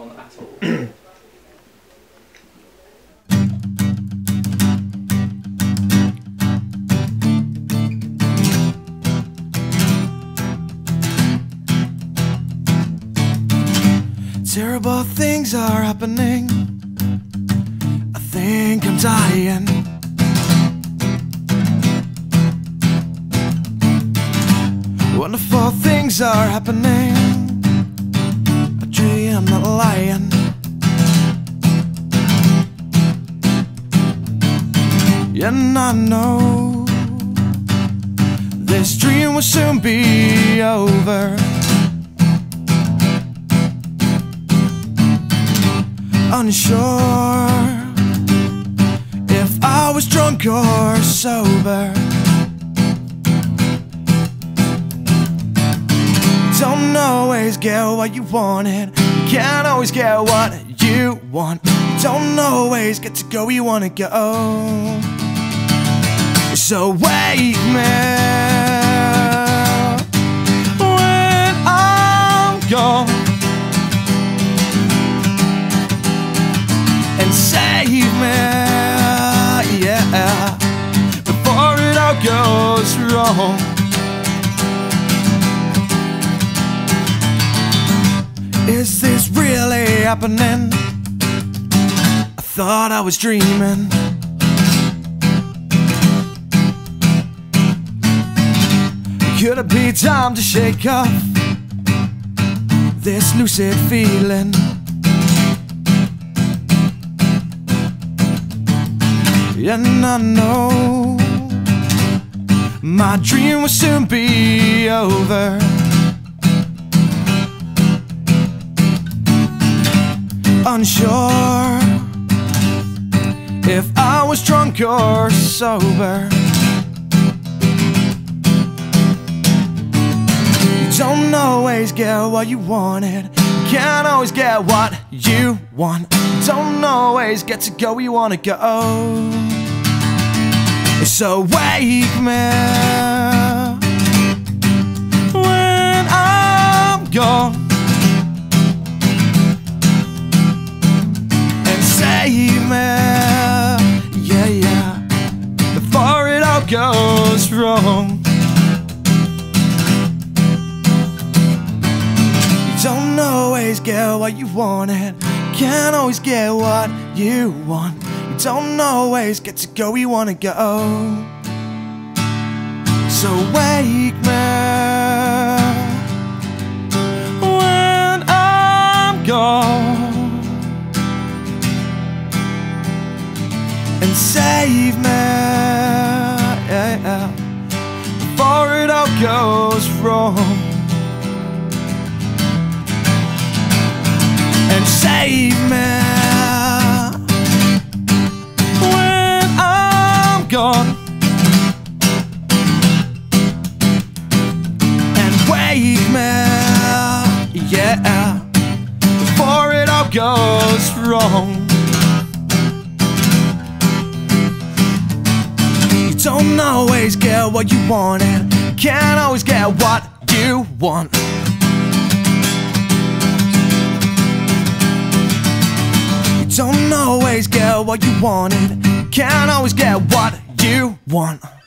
on at all. Terrible things are happening. I think I'm dying. Wonderful things are happening. I dream I'm not lying. And I know this dream will soon be over. Unsure if I was drunk or sober. Don't always get what you wanted. Can't always get what you want. Don't always get to go where you wanna go. So wake me when I'm gone. Goes wrong. Is this really happening? I thought I was dreaming. Could it be time to shake off this lucid feeling? And I know my dream will soon be over. Unsure if I was drunk or sober. You don't always get what you wanted. You can't always get what you want. You don't always get to go where you wanna go. So wake me when I'm gone and save me, yeah, yeah, before it all goes wrong. You don't always get what you wanted. Can't always get what you want. Don't always get to go where you wanna go. So wake me when I'm gone and save me, yeah, yeah, before it all goes wrong. And save me and wake me, yeah, before it all goes wrong. You don't always get what you want, and you can't always get what you want. You don't always get what you wanted. Can't always get what you want.